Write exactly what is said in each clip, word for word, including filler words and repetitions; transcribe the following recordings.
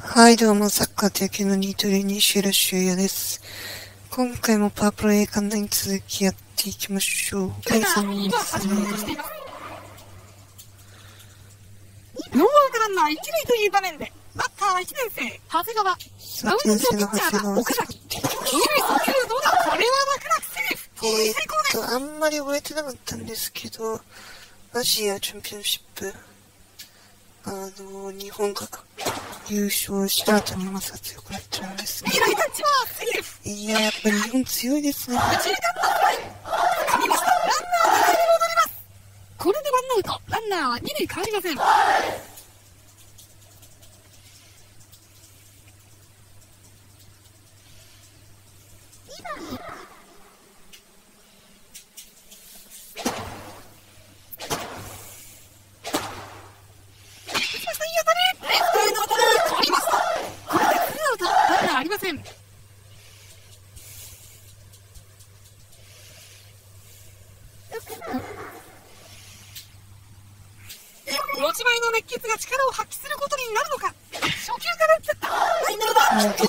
はい、どうも、サッカー提携のニートリーにシュラシュウヤです。今回もパワープロ映画館内に続きやっていきましょう。第さんですね。ノーアウトランナーいち塁という場面で、バッターはいちねんせい、長谷川。ラウンドピッチャーが奥崎。に塁送球どうだ、これは楽々セーフ。えーっと、あんまり覚えてなかったんですけど、アジアチャンピオンシップ。あの、日本が優勝した後にマサ強くなっちゃうんですけど。いや、やっぱり日本強いですね。これでワンアウト。ランナーはに塁変わりません。持ち前の熱血が力を発揮することになるのか。初球から打っちゃった。はい、なるほど。抜けた。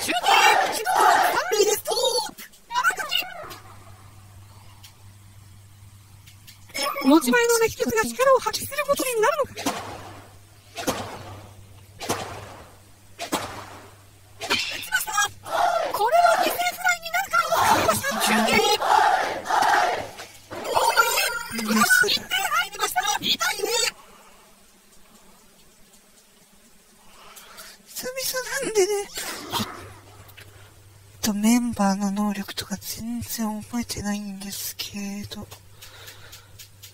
シュート。シュート。三塁でストップ。山口。持ち前の熱血が力を発揮することになるのか。メンバーの能力とか全然覚えてないんですけど、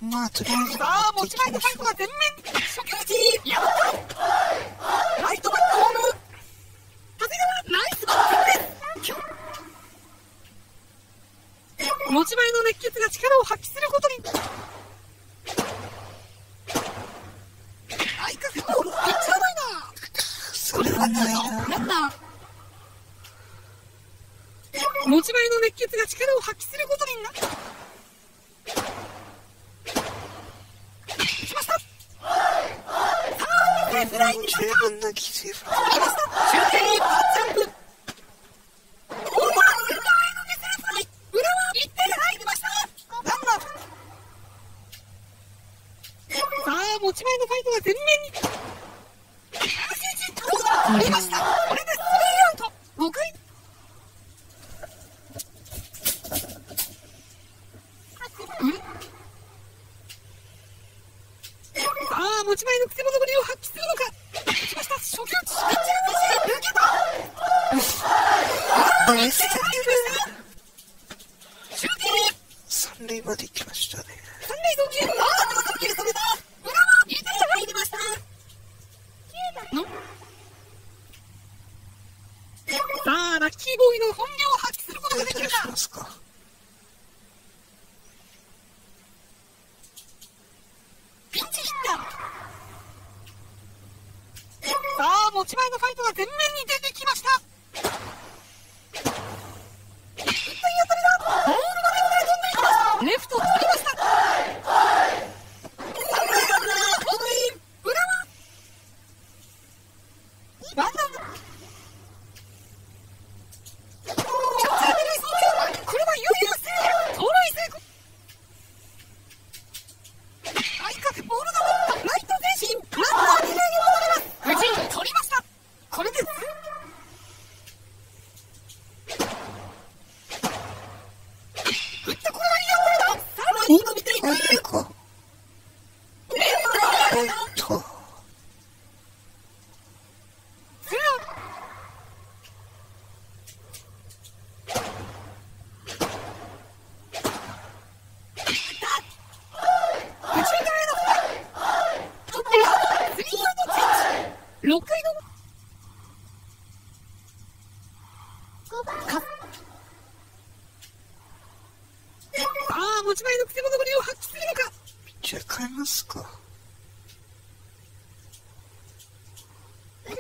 まあとりあえず持ち前の最後は全面初球打ち、やったライトバックホーム、長谷川ナイスバッティング。持ち前の熱血が力を発揮することに相手ボールはそれはないな。持ち前の熱血が力を発揮することになった。打ちました。さあ、レフラインに入った。打ちました。中継にバッジャンプ。ゴールは裏へのディフェンス。裏は一点入りました。ランナー。さあ、持ち前のファイトが全面に。入りました。これでスリーアウト。ごかい。持ち前のくせ者ぶりを発揮するのか。打ちました。初球打ち。ピッチャーの抜けた。ああ、ミスターシューティング。三塁まで行きましたね。三塁送球。ああ、高く切り止めた。裏はにてん入りました。の。さあ、ラッキーボーイの本領を発揮することができるか。持ち前のファイトが全面に出てきました。一点当たりだ。ボールまで飛んでいきました。レフトを取りました。裏はワンアウト。これは優位です。盗塁成功。内角ボールが持ったライト前進。ランナーに戻ります。藤井取りました。これです。打ってこれはいいよ。さらに伸びていく。レフトライト。ろっかいの持ち前のくせ者ぶりを発揮するのか。ピッチャー変えますか。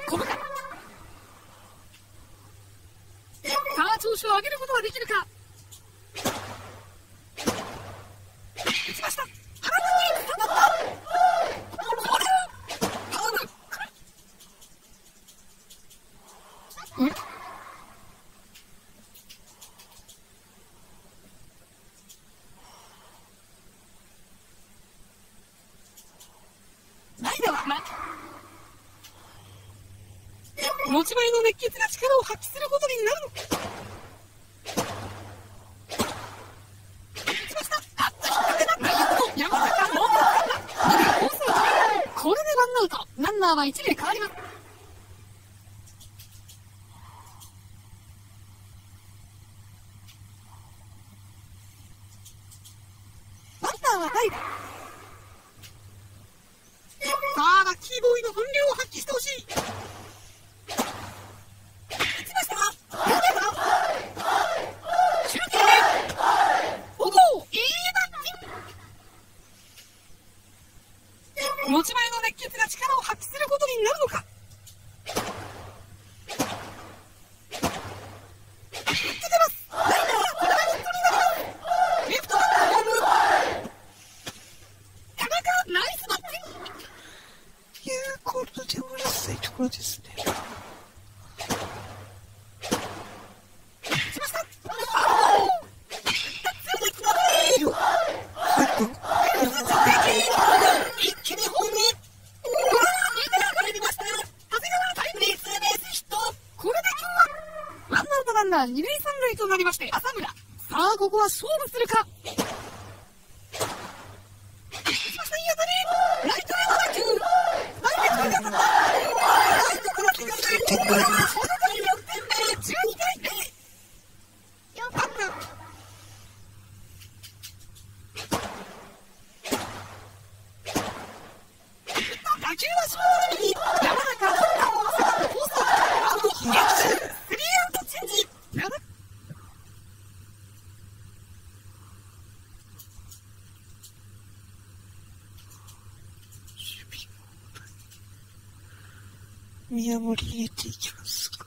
こぶか。さあ、調子を上げることはできるか。打ちました。原口、たまった。これは、ターム。持ち前の熱血な力を発揮することになるのか。これでワンアウト、ランナーは一塁変わります。バッターは代打。さあ、ラッキーボーイの本領を発揮してほしい。持ち前の熱血が力を発揮することになるのか。二塁三塁となりまして浅村、さあここは勝負するか。打球は勝利、山中見守り入れていきますか。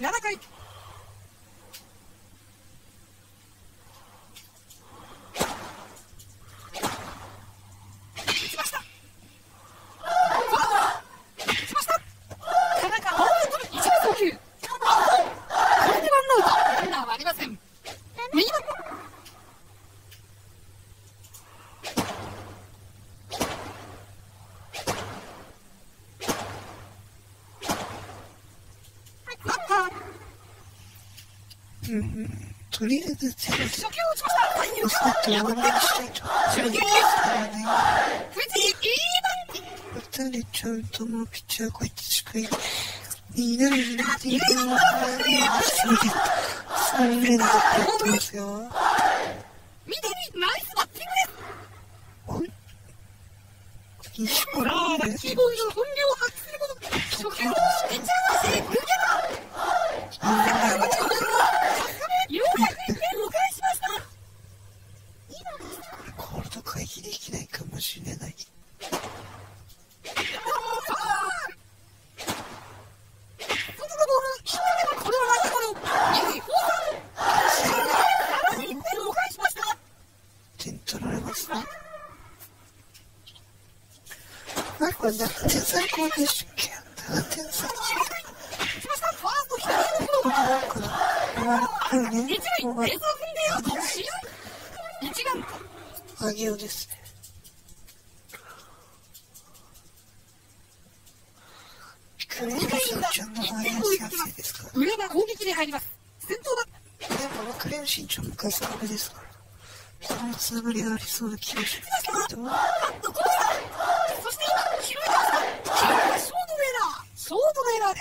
ななかい。とりあえず初球を打ちました。打たれちゃうともうピッチャーこうやって近いになるになっていくのはさんれんぞくやってますよ。緑ナイスバッティングです。ほらラッキーボーイの本領を発揮すること。初球をピッチャーのセーフゲロなんて最高でしょ。なんて最高ですね。裏は攻撃に入ります。先頭だ。でもクレヨン身長昔壁ですから、このつながりがありそうな気がします。ショートのエラー、ショートのエラーで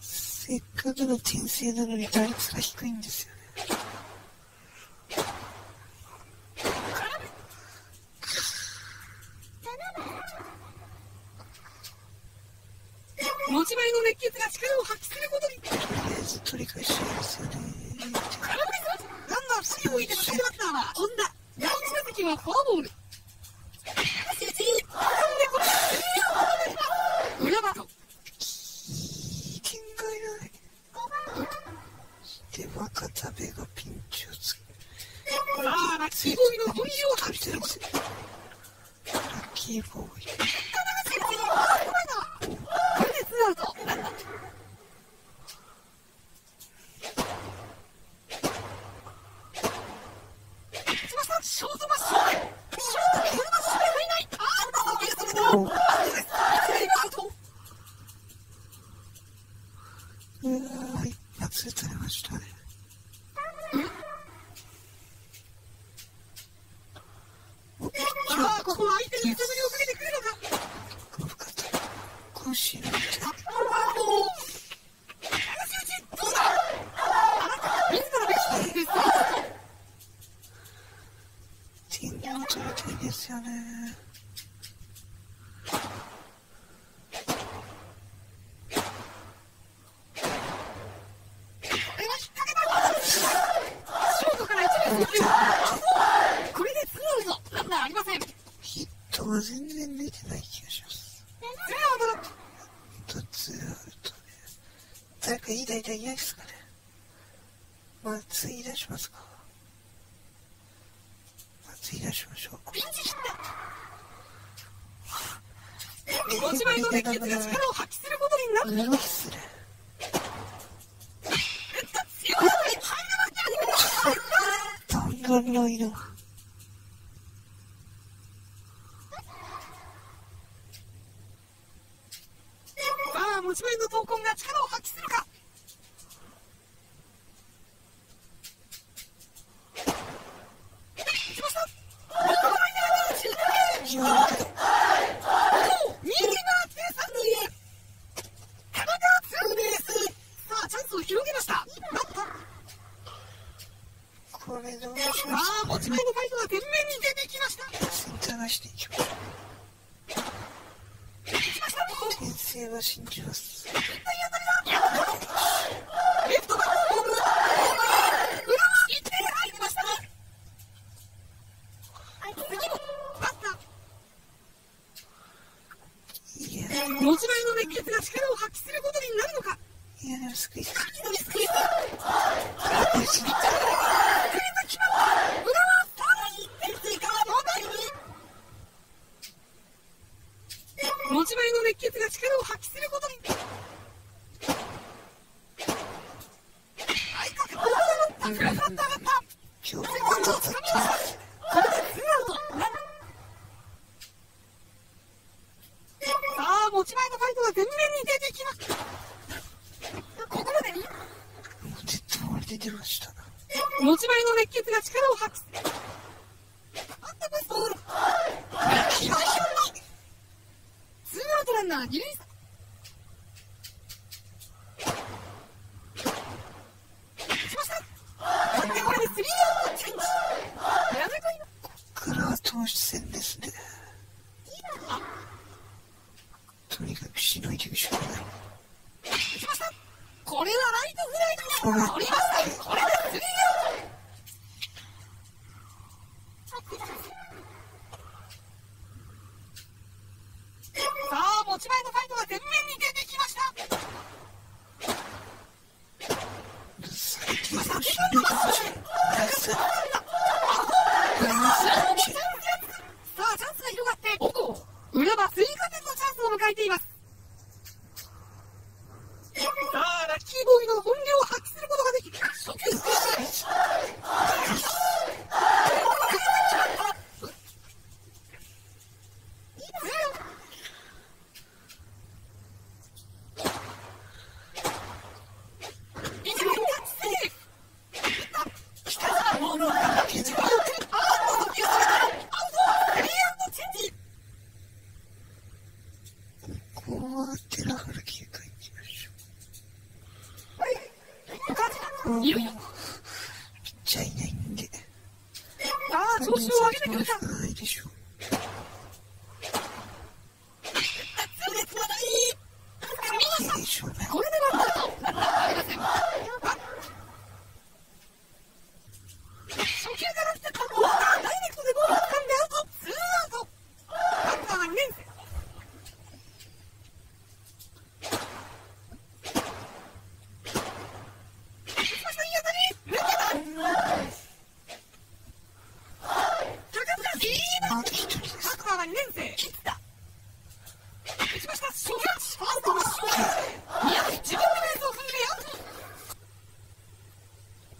す。せっかくの転生なのに打率が低いんですよね。持ち前の熱血が力を発揮することに取り返しますよね。ランナーふたりを置いて迎えるバッターは本田。第一打席はフォアボール。裏バトで若田部がピンチをつける。ああ、ラッキーボーイの本意を発揮すること。ラッキーボーイショートマッシュショートマッシュが入らない。ああ、一発打たれましたね。ああ、ここは相手に揺さぶりをかけてくるのか。このシーンはですよね。ショートからいちねん、これでツーアウト、ランナーありません。ヒットが全然出てない気がします。ツーアウトね。誰かいい代打いないですかね。松井出しますか。松井出しましょう。持ち前の熱血が力を発揮することになる。打った強さに入らなきゃ。どんどんの色。さあ、持ち前の闘魂が力を発揮するか。これどうしました。持ち前のファイトが全面に出てきました。センター出していきます。先生は信じます。レフトがホーム。裏は一点入りました。次もバッター。持ち前の熱血が力を発揮することになるのか。いや、スクイズ。スクイズ。持ち前の熱血が力を発揮することに。持ち前のファイトが全面に出てきます。ここまでに。出てました。持ち前の熱血が力を発揮する。ランナー二塁しました。これでスリーアウトチェンジ。ここからは投手戦ですね。とにかくしのいでるしかない。しました。これはライトフライに取りました。これでスリーアウト。持ち前のファイトが全面に出てきました。さあチャンスが広がって浦和追加点のチャンスを迎えています。さあラッキーボーイの本領を発揮することができる。いよいよピッチャーいないんで、ああ調子を上げてくれた。ないでしょう。熱烈なライン。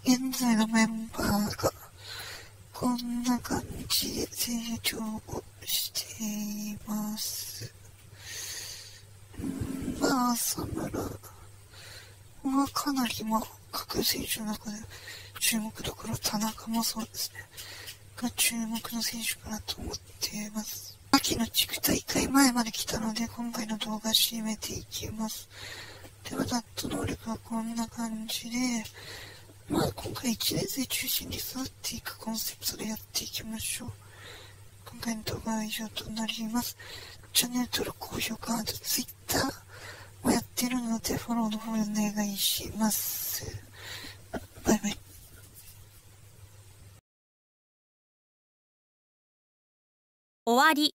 現在のメンバーがこんな感じで成長をしています。まあ、サムラはかなりまあ各選手の中で注目どころ、田中もそうですね。が注目の選手かなと思っています。秋の地区大会前まで来たので、今回の動画締めていきます。では、ダット能力はこんな感じで、まあ今回いちねん生中心に育っていくコンセプトでやっていきましょう。今回の動画は以上となります。チャンネル登録、高評価、あと Twitter もやっているのでフォローの方お願いします。バイバイ。終わり。